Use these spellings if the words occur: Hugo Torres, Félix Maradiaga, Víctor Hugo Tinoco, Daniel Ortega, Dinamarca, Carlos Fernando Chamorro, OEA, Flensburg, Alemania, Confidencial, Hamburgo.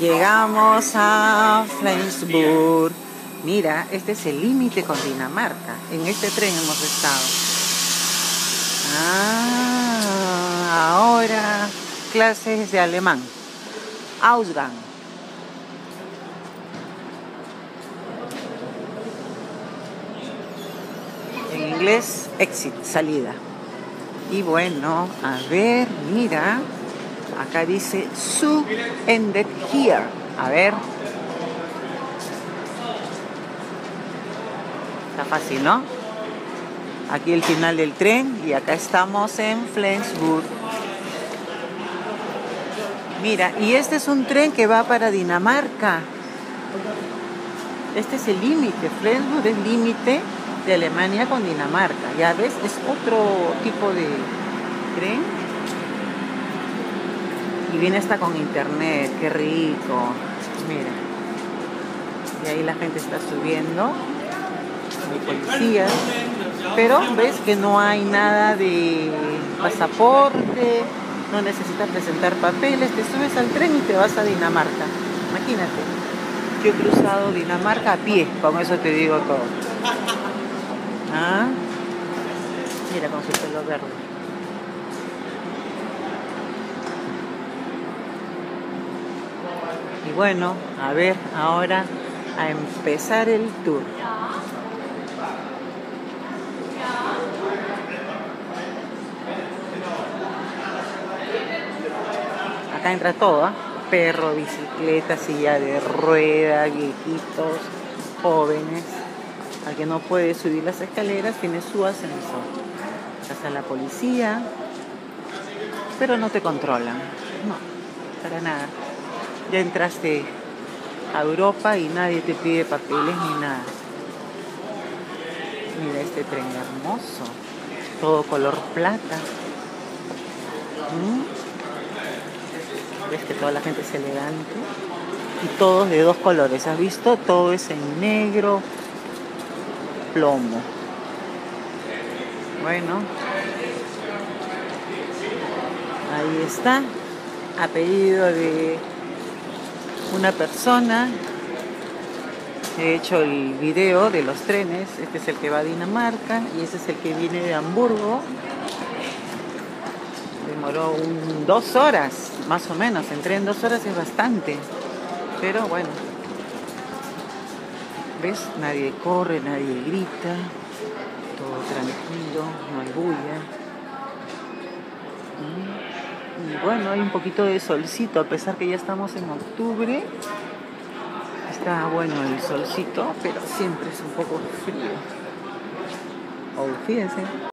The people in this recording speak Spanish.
Llegamos a Flensburg. Mira, este es el límite con Dinamarca. En este tren hemos estado. Ah, ahora clases de alemán. Ausgang. En inglés, exit, salida. Y bueno, a ver, mira. Acá dice, su ended here. A ver. Está fácil, ¿no? Aquí el final del tren y acá estamos en Flensburg. Mira, y este es un tren que va para Dinamarca. Este es el límite. Flensburg es límite de Alemania con Dinamarca. Ya ves, es otro tipo de tren. Y viene hasta con internet, qué rico. Mira. Y ahí la gente está subiendo. Hay policías. Pero ves que no hay nada de pasaporte. No necesitas presentar papeles. Te subes al tren y te vas a Dinamarca. Imagínate. Yo he cruzado Dinamarca a pie. Con eso te digo todo. ¿Ah? Mira, con su pelo verde. Y bueno, a ver, ahora a empezar el tour. Acá entra todo, ¿eh? Perro, bicicleta, silla de rueda, viejitos, jóvenes. Al que no puede subir las escaleras tiene su ascensor. Hasta la policía, pero no te controlan. No, para nada. Ya entraste a Europa y nadie te pide papeles ni nada. Mira este tren hermoso, todo color plata. ¿Ves que toda la gente es elegante? Y todos de dos colores, ¿has visto? Todo es en negro, plomo. Bueno, ahí está, a pedido de una persona. He hecho el video de los trenes. Este es el que va a Dinamarca y ese es el que viene de Hamburgo. Demoró 2 horas, más o menos. Entré en 2 horas, es bastante. Pero bueno. ¿Ves? Nadie corre, nadie grita. Todo tranquilo, no hay bulla. Bueno, hay un poquito de solcito, a pesar que ya estamos en octubre. Está bueno el solcito, pero siempre es un poco frío. Oh, fíjense.